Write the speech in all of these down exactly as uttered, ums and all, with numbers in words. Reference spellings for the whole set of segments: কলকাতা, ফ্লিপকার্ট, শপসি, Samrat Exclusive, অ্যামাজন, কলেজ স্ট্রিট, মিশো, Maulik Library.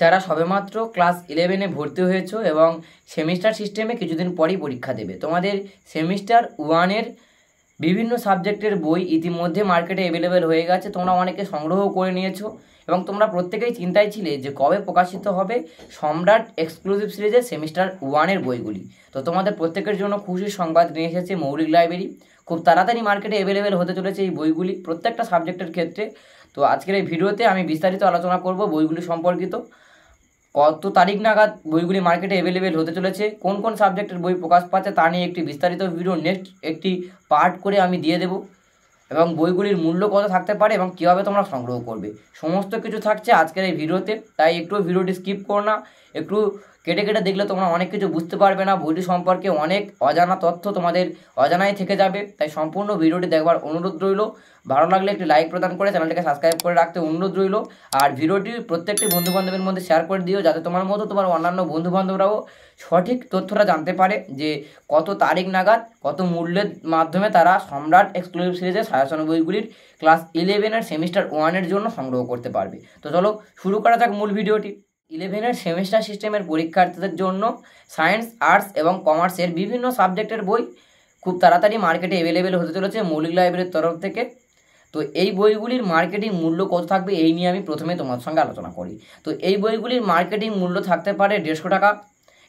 যারা সবেমাত্র ক্লাস ইলেভেনে ভর্তি হয়েছো এবং সেমিস্টার সিস্টেমে কিছুদিন পরই পরীক্ষা দেবে, তোমাদের সেমিস্টার ওয়ানের বিভিন্ন সাবজেক্টের বই ইতিমধ্যে মার্কেটে অ্যাভেলেবেল হয়ে গেছে, তোমরা অনেকে সংগ্রহ করে নিয়েছো এবং তোমরা প্রত্যেকেই চিন্তায় ছিলে যে কবে প্রকাশিত হবে সম্রাট এক্সক্লুসিভ সিরিজের সেমিস্টার ওয়ানের বইগুলি। তো তোমাদের প্রত্যেকের জন্য খুশির সংবাদ নিয়ে এসেছে মৌলিক লাইব্রেরি। খুব তাড়াতাড়ি মার্কেটে অ্যাভেলেবেল হতে চলেছে এই বইগুলি প্রত্যেকটা সাবজেক্টের ক্ষেত্রে। তো আজকের এই ভিডিওতে আমি বিস্তারিত আলোচনা করব বইগুলি সম্পর্কিত, কত তারিখ নাগাদ বইগুলি মার্কেটে অ্যাভেলেবেল হতে চলেছে, কোন কোন সাবজেক্টের বই প্রকাশ পাচ্ছে তা নিয়ে একটি বিস্তারিত ভিডিও নেক্সট একটি পার্ট করে আমি দিয়ে দেবো, এবং বইগুলির মূল্য কত থাকতে পারে এবং কীভাবে তোমরা সংগ্রহ করবে সমস্ত কিছু থাকছে আজকের এই ভিডিওতে। তাই একটু ভিডিওটি স্কিপ করো না, একটু কেটে কেটে দেখলে তোমরা অনেক কিছু বুঝতে পারবে না, বইটি সম্পর্কে অনেক অজানা তথ্য তোমাদের অজানাই থেকে যাবে। তাই সম্পূর্ণ ভিডিওটি দেখবার অনুরোধ রইল। ভালো লাগলে একটি লাইক প্রদান করে চ্যানেলটিকে সাবস্ক্রাইব করে রাখতে অনুরোধ রইল। আর ভিডিওটি প্রত্যেকটি বন্ধুবান্ধবের মধ্যে শেয়ার করে দিও, যাতে তোমার মতো তোমার অন্যান্য বন্ধুবান্ধবরাও সঠিক তথ্যটা জানতে পারে যে কত তারিখ নাগাদ কত মূল্যের মাধ্যমে তারা সম্রাট এক্সক্লুসিভ সিরিজের সাড়ে বইগুলির ক্লাস ইলেভেনের সেমিস্টার ওয়ানের জন্য সংগ্রহ করতে পারবে। তো চলো শুরু করা যাক মূল ভিডিওটি। ইলেভেনের সেমিস্টার সিস্টেমের পরীক্ষার্থীদের জন্য সায়েন্স, আর্টস এবং কমার্সের বিভিন্ন সাবজেক্টের বই খুব তাড়াতাড়ি মার্কেটে অ্যাভেলেবেল হতে চলেছে মৌলিক লাইব্রেরির তরফ থেকে। তো এই বইগুলির মার্কেটিং মূল্য কত থাকবে এই নিয়ে আমি প্রথমে তোমার সঙ্গে আলোচনা করি। তো এই বইগুলির মার্কেটিং মূল্য থাকতে পারে দেড়শো টাকা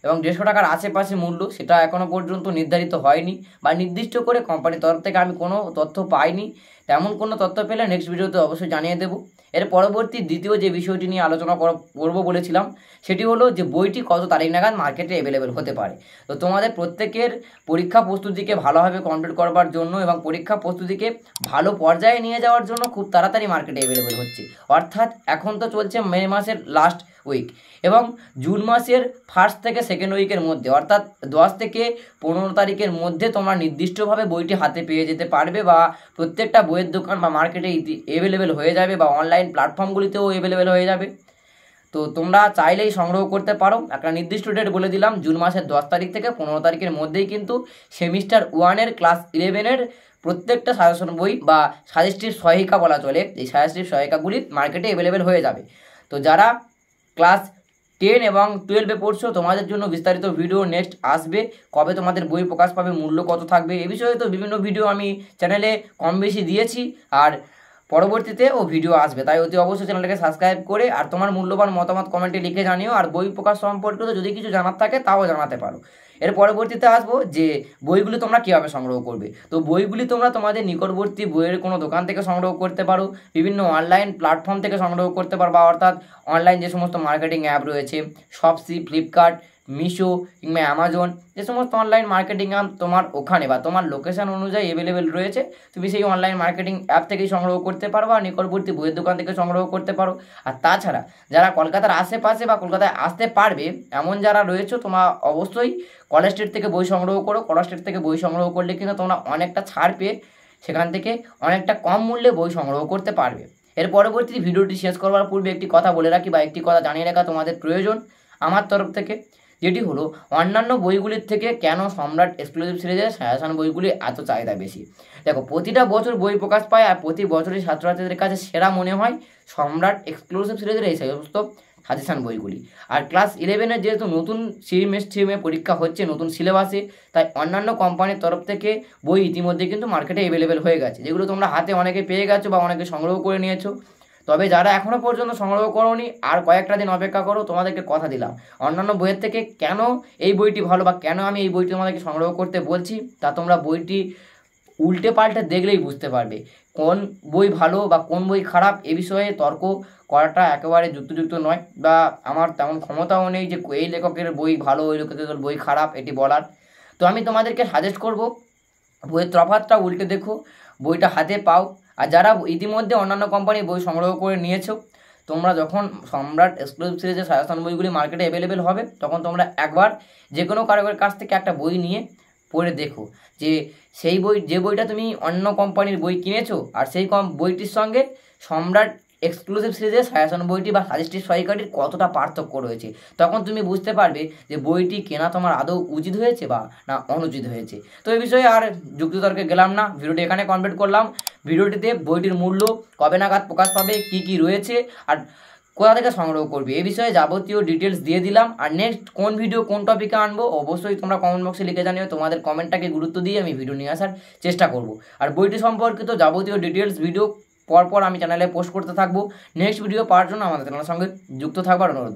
এবং দেড়শো টাকার আশেপাশে মূল্য, সেটা এখনও পর্যন্ত নির্ধারিত হয়নি বা নির্দিষ্ট করে কোম্পানির তরফ থেকে আমি কোনো তথ্য পাইনি। তেমন কোনো তথ্য পেলে নেক্সট ভিডিওতে অবশ্যই জানিয়ে দেবো। এর পরবর্তী দ্বিতীয় যে বিষয়টি নিয়ে আলোচনা করব বলেছিলাম সেটি হলো যে বইটি কত তারিখ নাগাদ মার্কেটে অ্যাভেলেবেল হতে পারে। তো তোমাদের প্রত্যেকের পরীক্ষা প্রস্তুতিকে ভালোভাবে কমপ্লিট করবার জন্য এবং পরীক্ষা প্রস্তুতিকে ভালো পর্যায়ে নিয়ে যাওয়ার জন্য খুব তাড়াতাড়ি মার্কেটে অ্যাভেলেবেল হচ্ছে, অর্থাৎ এখন তো চলছে মে মাসের লাস্ট উইক এবং জুন মাসের ফার্স্ট থেকে সেকেন্ড উইকের মধ্যে, অর্থাৎ দশ থেকে পনেরো তারিখের মধ্যে তোমরা নির্দিষ্টভাবে বইটি হাতে পেয়ে যেতে পারবে বা প্রত্যেকটা বইয়ের দোকান বা মার্কেটে অ্যাভেলেবেল হয়ে যাবে বা অনলাইন প্ল্যাটফর্মগুলিতেও অ্যাভেলেবেল হয়ে যাবে। তো তোমরা চাইলেই সংগ্রহ করতে পারো। একটা নির্দিষ্ট ডেট বলে দিলাম, জুন মাসের দশ তারিখ থেকে পনেরো তারিখের মধ্যেই কিন্তু সেমিস্টার ওয়ানের ক্লাস ইলেভেনের প্রত্যেকটা সাজেশন বই বা সাজেস্টিভ সহায়িকা বলা চলে, এই সাজেস্টিভ সহায়িকাগুলি মার্কেটে অ্যাভেলেবেল হয়ে যাবে। তো যারা ক্লাস টেন এবং টুয়েলভে পড়ছো তোমাদের জন্য বিস্তারিত ভিডিও নেক্সট আসবে, কবে তোমাদের বই প্রকাশ পাবে, মূল্য কত থাকবে এ বিষয়ে তো বিভিন্ন ভিডিও আমি চ্যানেলে কম বেশি দিয়েছি আর পরবর্তীতে ও ভিডিও আসবে। তাই অতি অবশ্যই চ্যানেলটাকে সাবস্ক্রাইব করে আর তোমার মূল্যবান মতামত কমেন্টে লিখে জানিও, আর বই প্রকাশ সম্পর্কিত যদি কিছু জানার থাকে তাও জানাতে পারো। এর পরবর্তীতে আসবো যে বইগুলি তোমরা কীভাবে সংগ্রহ করবে। তো বইগুলি তোমরা তোমাদের নিকটবর্তী বইয়ের কোনো দোকান থেকে সংগ্রহ করতে পারো, বিভিন্ন অনলাইন প্ল্যাটফর্ম থেকে সংগ্রহ করতে পারো বা অর্থাৎ অনলাইন যে সমস্ত মার্কেটিং অ্যাপ রয়েছে শপসি, ফ্লিপকার্ট, মিশো কিংবা অ্যামাজন, যে সমস্ত অনলাইন মার্কেটিং অ্যাপ তোমার ওখানে বা তোমার লোকেশান অনুযায়ী অ্যাভেলেবেল রয়েছে তুমি সেই অনলাইন মার্কেটিং অ্যাপ থেকেই সংগ্রহ করতে পারো বা নিকটবর্তী বইয়ের দোকান থেকে সংগ্রহ করতে পারো। আর তাছাড়া যারা কলকাতার আশেপাশে বা কলকাতায় আসতে পারবে এমন যারা রয়েছে তোমরা অবশ্যই কলেজ স্ট্রিট থেকে বই সংগ্রহ করো। কলেজ স্ট্রিট থেকে বই সংগ্রহ করলে কিন্তু তোমরা অনেকটা ছাড় পেয়ে সেখান থেকে অনেকটা কম মূল্যে বই সংগ্রহ করতে পারবে। এর পরবর্তী ভিডিওটি শেষ করবার পূর্বে একটি কথা বলে রাখি বা একটি কথা জানিয়ে রাখা তোমাদের প্রয়োজন আমার তরফ থেকে, যেটি হলো অন্যান্য বইগুলির থেকে কেন সম্রাট এক্সক্লুসিভ সিরিজের সাজেশন বইগুলি এত চাহিদা বেশি। দেখো প্রতিটা বছর বই প্রকাশ পায় আর প্রতি বছরই ছাত্রছাত্রীদের কাছে সেরা মনে হয় সম্রাট এক্সক্লুসিভ সিরিজের এই সমস্ত সাজেশন বইগুলি। আর ক্লাস ইলেভেনের যেহেতু নতুন সিমে সিমে পরীক্ষা হচ্ছে নতুন সিলেবাসে, তাই অন্যান্য কোম্পানির তরফ থেকে বই ইতিমধ্যে কিন্তু মার্কেটে অ্যাভেলেবেল হয়ে গেছে, যেগুলো তোমরা হাতে অনেকে পেয়ে গেছো বা অনেকে সংগ্রহ করে নিয়েছো। তবে যারা এখনও পর্যন্ত সংগ্রহ করোনি আর কয়েকটা দিন অপেক্ষা করো, তোমাদেরকে কথা দিলাম অন্যান্য বইয়ের থেকে কেন এই বইটি ভালো বা কেন আমি এই বইটি তোমাদেরকে সংগ্রহ করতে বলছি তা তোমরা বইটি উল্টে পাল্টে দেখলেই বুঝতে পারবে। কোন বই ভালো বা কোন বই খারাপ এ বিষয়ে তর্ক করাটা একেবারে যুক্তিযুক্ত নয় বা আমার তেমন ক্ষমতাও নেই যে এই লেখকের বই ভালো ওই লেখকের বই খারাপ এটি বলার। তো আমি তোমাদেরকে সাজেস্ট করব বইয়ের তফাতটা উল্টে দেখো, বইটা হাতে পাও। আর যারা ইতিমধ্যে অন্যান্য কোম্পানি বই সংগ্রহ করে নিয়েছো তোমরা যখন সম্রাট এক্সক্লুসিভ সিরিজের সাজেশন বইগুলি মার্কেটে অ্যাভেলেবেল হবে তখন তোমরা একবার যে কোনো কারোর কাছ থেকে একটা বই নিয়ে পড়ে দেখো যে সেই বই যে বইটা তুমি অন্য কোম্পানির বই কিনেছো আর সেই কম বইটির সঙ্গে সম্রাট এক্সক্লুসিভ সিরিজের সাজেশন বইটি বা সাজেস্টিভ সহায়িকাটির কতটা পার্থক্য রয়েছে, তখন তুমি বুঝতে পারবে যে বইটি কেনা তোমার আদৌ উচিত হয়েছে বা না অনুচিত হয়েছে। তো এই বিষয়ে আর যুক্তিতর্কে গেলাম না, ভিডিওটি এখানে কমপ্লিট করলাম। ভিডিওটিতে বইটির মূল্য, কবে নাগাদ প্রকাশ পাবে, কি কি রয়েছে আর কোথা থেকে সংগ্রহ করবে এ বিষয়ে যাবতীয় ডিটেলস দিয়ে দিলাম। আর নেক্সট কোন ভিডিও কোন টপিকে আনবো অবশ্যই তোমরা কমেন্ট বক্সে লিখে জানিও, তোমাদের কমেন্টটাকে গুরুত্ব দিয়ে আমি ভিডিও নিয়ে আসার চেষ্টা করব। আর বইটি সম্পর্কিত যাবতীয় ডিটেলস ভিডিও পরপর আমি চ্যানেলে পোস্ট করতে থাকবো। নেক্সট ভিডিও পাওয়ার জন্য আমাদের চ্যানেলের সঙ্গে যুক্ত থাকবার অনুরোধ।